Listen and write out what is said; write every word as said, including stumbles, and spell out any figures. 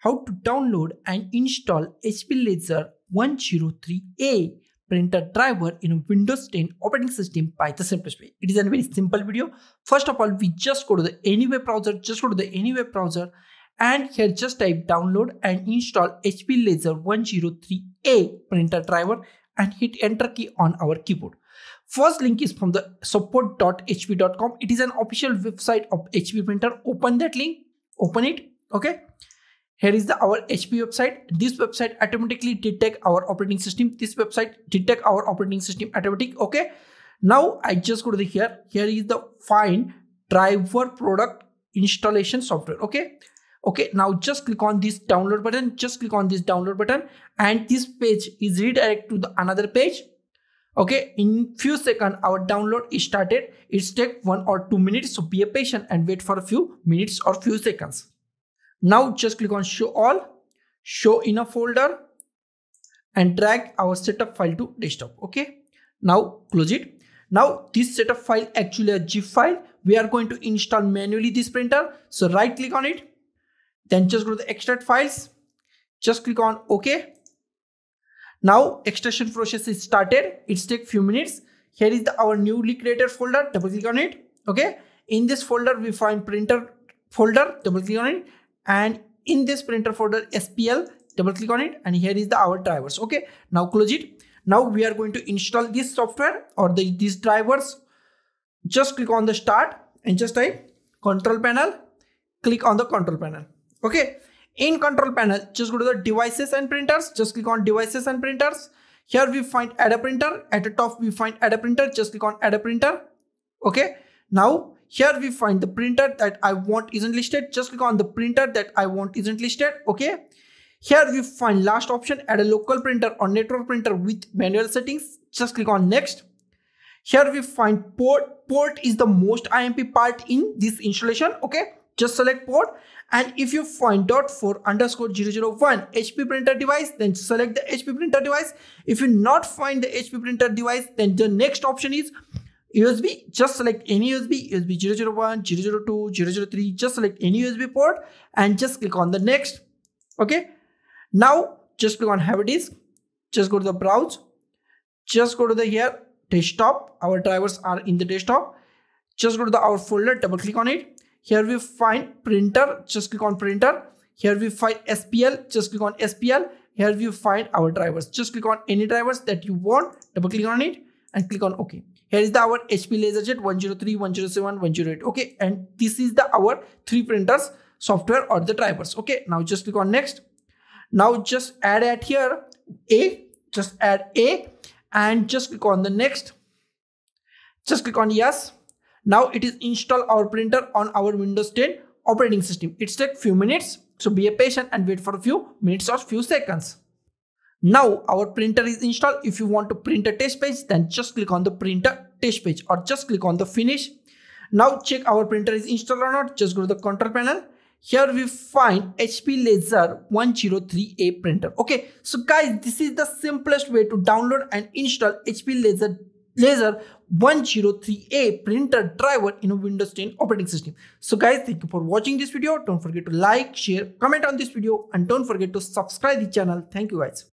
how to download and install H P LaserJet one oh three A printer driver in Windows ten operating system by the simplest way. It is a very simple video. First of all, we just go to the Anywhere browser, just go to the Anywhere browser and here just type download and install H P LaserJet one oh three A printer driver and hit enter key on our keyboard. First link is from the support dot H P dot com. It is an official website of H P printer. Open that link, open it, okay. Here is the our H P website. This website automatically detect our operating system. This website detect our operating system automatic. Okay. Now I just go to the here. Here is the find driver product installation software. Okay. Okay. Now just click on this download button. Just click on this download button. And this page is redirected to the another page. Okay. In few seconds, our download is started. It's take one or two minutes. So be patient and wait for a few minutes or few seconds. Now just click on show all, show in a folder and drag our setup file to desktop. Okay. Now close it. Now this setup file actually a zip file. We are going to install manually this printer. So right click on it. Then just go to the extract files. Just click on okay. Now extraction process is started. It's take few minutes. Here is the, our newly created folder. Double click on it. Okay. In this folder, we find printer folder. Double click on it. And in this printer folder S P L, double click on it and here is the our drivers. Okay, now close it. Now we are going to install this software or the, these drivers. Just click on the start and just type control panel, click on the control panel. Okay, in control panel, just go to the devices and printers, just click on devices and printers. Here we find add a printer, at the top we find add a printer, just click on add a printer. Okay, now here we find the printer that I want isn't listed. Just click on the printer that I want isn't listed. Okay. Here we find last option, add a local printer or network printer with manual settings. Just click on next. Here we find port. Port is the most I M P part in this installation. Okay. Just select port. And if you find dot four underscore zero zero one H P printer device, then select the H P printer device. If you not find the H P printer device, then the next option is U S B, just select any U S B, U S B zero zero one, zero zero two, zero zero three, just select any U S B port and just click on the next. Okay. Now just click on have a disk, just go to the browse, just go to the here desktop. Our drivers are in the desktop. Just go to the our folder, double click on it. Here we find printer, just click on printer. Here we find S P L, just click on S P L. Here we find our drivers, just click on any drivers that you want, double click on it and click on OK. Here is the our H P LaserJet one oh three, one oh seven, one oh eight. Okay. And this is the our three printers software or the drivers. Okay. Now just click on next. Now just add at here A, just add A and just click on the next. Just click on yes. Now it is install our printer on our Windows ten operating system. It's take few minutes. So be patient and wait for a few minutes or few seconds. Now our printer is installed. If you want to print a test page, then just click on the printer test page or just click on the finish. Now check our printer is installed or not. Just go to the control panel. Here we find H P LaserJet one oh three A printer. Okay. So guys, this is the simplest way to download and install H P LaserJet LaserJet one oh three A printer driver in a Windows ten operating system. So guys, thank you for watching this video. Don't forget to like, share, comment on this video and don't forget to subscribe the channel. Thank you guys.